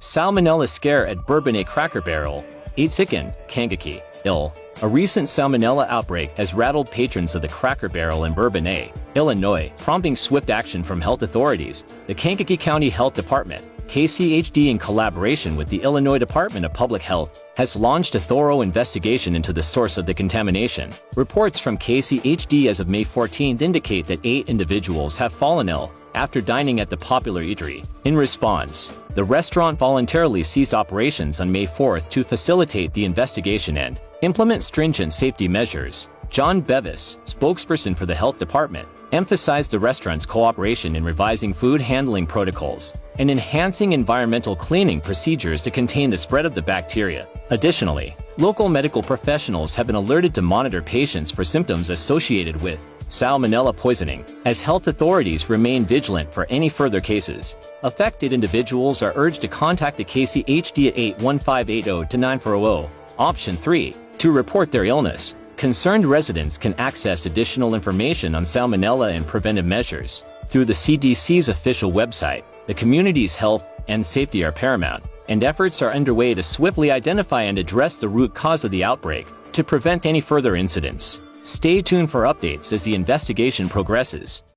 Salmonella scare at Bourbonnais Cracker Barrel, 8-Sicken, Kankakee, Ill. A recent salmonella outbreak has rattled patrons of the Cracker Barrel in Bourbonnais, Illinois, prompting swift action from health authorities. The Kankakee County Health Department, KCHD, in collaboration with the Illinois Department of Public Health, has launched a thorough investigation into the source of the contamination. Reports from KCHD as of May 14 indicate that 8 individuals have fallen ill after dining at the popular eatery. In response, the restaurant voluntarily ceased operations on May 4 to facilitate the investigation and implement stringent safety measures. John Bevis, spokesperson for the health department, emphasized the restaurant's cooperation in revising food handling protocols and enhancing environmental cleaning procedures to contain the spread of the bacteria. Additionally, local medical professionals have been alerted to monitor patients for symptoms associated with salmonella poisoning, as health authorities remain vigilant for any further cases. Affected individuals are urged to contact the KCHD at 81580-9400. Option 3. To report their illness, concerned residents can access additional information on salmonella and preventive measures through the CDC's official website. The community's health and safety are paramount, and efforts are underway to swiftly identify and address the root cause of the outbreak to prevent any further incidents. Stay tuned for updates as the investigation progresses.